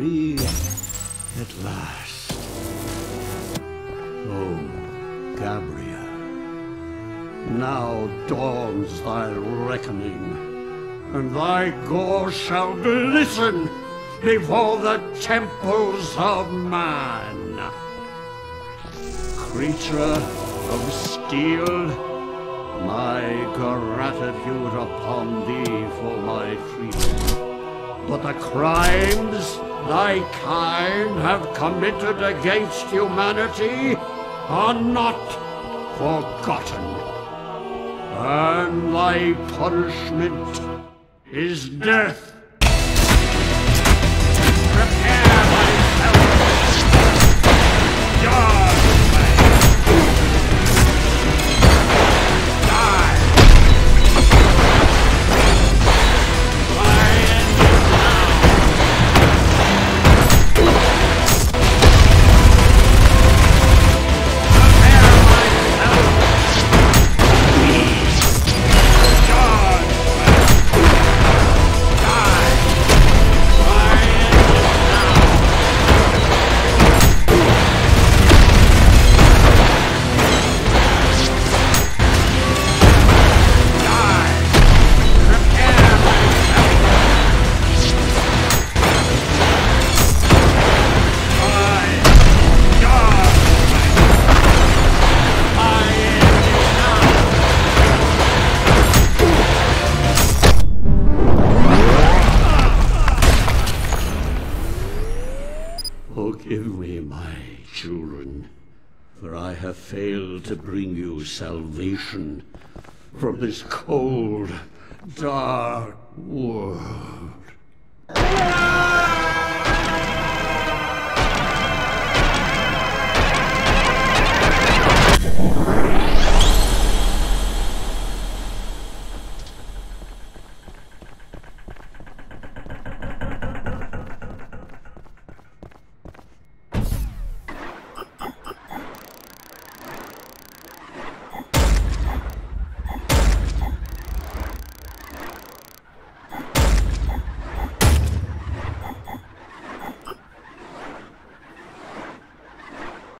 free at last. Oh, Gabriel, now dawns thy reckoning, and thy gore shall glisten before the temples of man. Creature of steel, my gratitude upon thee for my freedom. But the crimes thy kind have committed against humanity are not forgotten, and thy punishment is death. Forgive me, my children, for I have failed to bring you salvation from this cold, dark world.